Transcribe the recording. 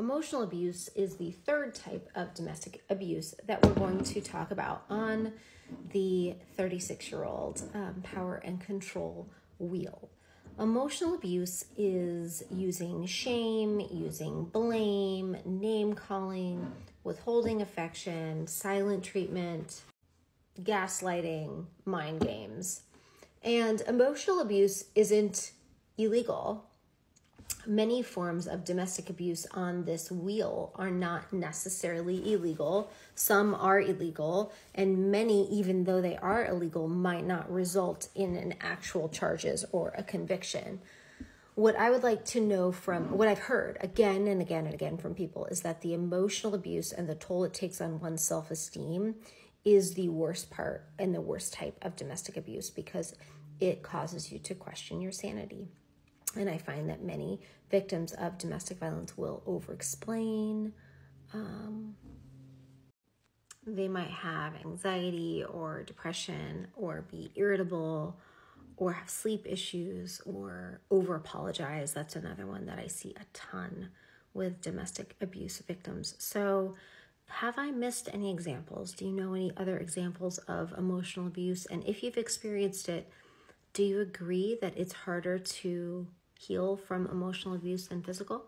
Emotional abuse is the third type of domestic abuse that we're going to talk about on the 36-year-old power and control wheel. Emotional abuse is using shame, using blame, name-calling, withholding affection, silent treatment, gaslighting, mind games. And emotional abuse isn't illegal. Many forms of domestic abuse on this wheel are not necessarily illegal. Some are illegal, and many, even though they are illegal, might not result in an actual charges or a conviction. What I would like to know from what I've heard again and again and again from people is that the emotional abuse and the toll it takes on one's self-esteem is the worst part and the worst type of domestic abuse because it causes you to question your sanity. And I find that many victims of domestic violence will over-explain. They might have anxiety or depression or be irritable or have sleep issues or over-apologize. That's another one that I see a ton with domestic abuse victims. So have I missed any examples? Do you know any other examples of emotional abuse? And if you've experienced it, do you agree that it's harder to heal from emotional abuse than physical?